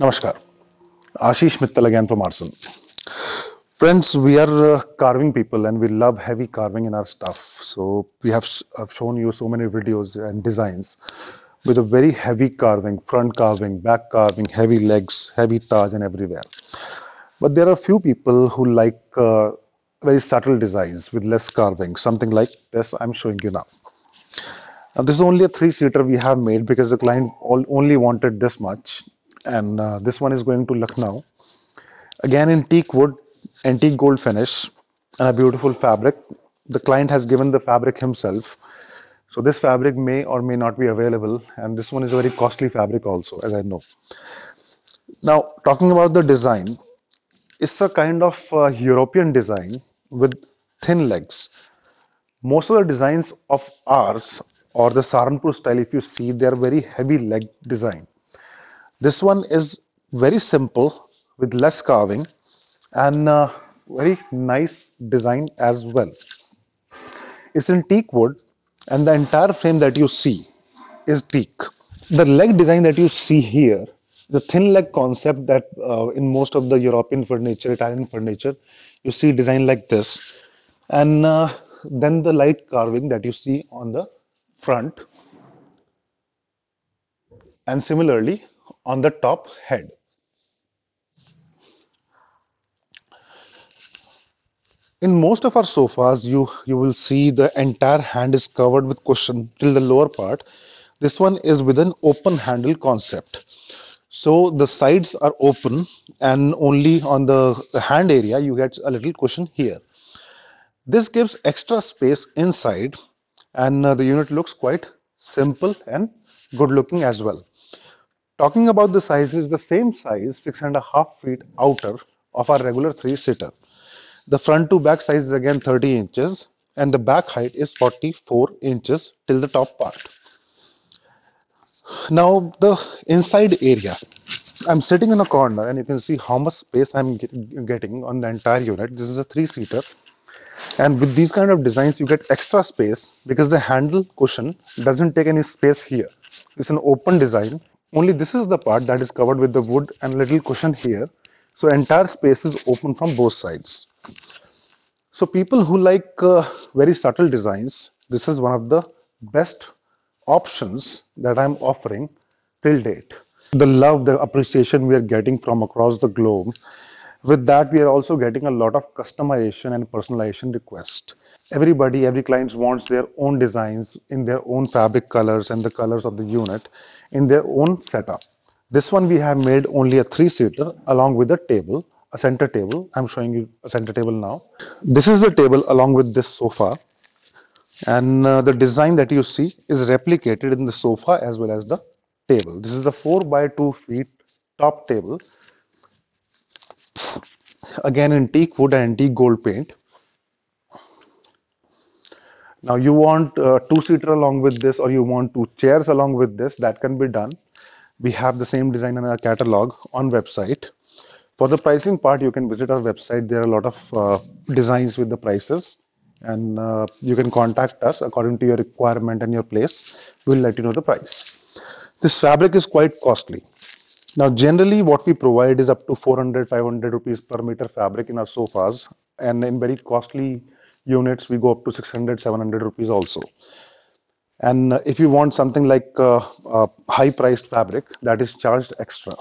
Namaskar, Ashish Mittal again from Aarsun. Friends, we are carving people and we love heavy carving in our stuff. So we have shown you so many videos and designs with a very heavy carving, front carving, back carving, heavy legs, heavy taj and everywhere. But there are few people who like very subtle designs with less carving, something like this I'm showing you now. Now this is only a 3-seater we have made because the client only wanted this much. And this one is going to Lucknow, again in teak wood, antique gold finish, and a beautiful fabric. The client has given the fabric himself, so this fabric may or may not be available, and this one is a very costly fabric also, as I know. Now talking about the design, it's a kind of European design with thin legs. Most of the designs of ours or the Saharanpur style, if you see, they are very heavy leg design. This one is very simple with less carving and very nice design as well. It's in teak wood and the entire frame that you see is teak. The leg design that you see here, the thin leg concept that in most of the European furniture, Italian furniture, you see design like this. And then the light carving that you see on the front. And similarly, on the top head. In most of our sofas, you will see the entire hand is covered with cushion till the lower part. This one is with an open handle concept. So the sides are open and only on the hand area you get a little cushion here. This gives extra space inside and the unit looks quite simple and good looking as well. Talking about the size, is the same size, 6.5 feet outer of our regular 3-seater. The front to back size is again 30 inches and the back height is 44 inches till the top part. Now the inside area, I'm sitting in a corner and you can see how much space I'm getting on the entire unit. This is a 3-seater and with these kind of designs you get extra space because the handle cushion doesn't take any space here. It's an open design. Only this is the part that is covered with the wood and little cushion here. So entire space is open from both sides. So people who like very subtle designs, this is one of the best options that I'm offering till date. The love, the appreciation we are getting from across the globe. With that, we are also getting a lot of customization and personalization requests. Every client wants their own designs in their own fabric colors and the colors of the unit in their own setup. This one we have made only a 3-seater along with a table, a center table. I'm showing you a center table now. This is the table along with this sofa. And the design that you see is replicated in the sofa as well as the table. This is the 4 by 2 feet top table. Again in teak wood and teak gold paint. Now you want 2-seater along with this, or you want 2 chairs along with this, that can be done. We have the same design in our catalog on website. For the pricing part, you can visit our website. There are a lot of designs with the prices and you can contact us according to your requirement and your place. We'll let you know the price. This fabric is quite costly. Now generally what we provide is up to 400-500 rupees per meter fabric in our sofas, and in very costly units we go up to 600-700 rupees also. And if you want something like high priced fabric, that is charged extra.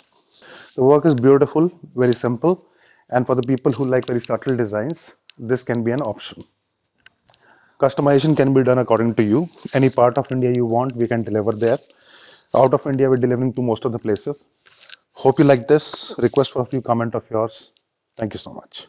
The work is beautiful, very simple, and for the people who like very subtle designs, this can be an option. Customization can be done according to you. Any part of India you want, we can deliver there. Out of India, we're delivering to most of the places. Hope you like this. Request for a few comments of yours. Thank you so much.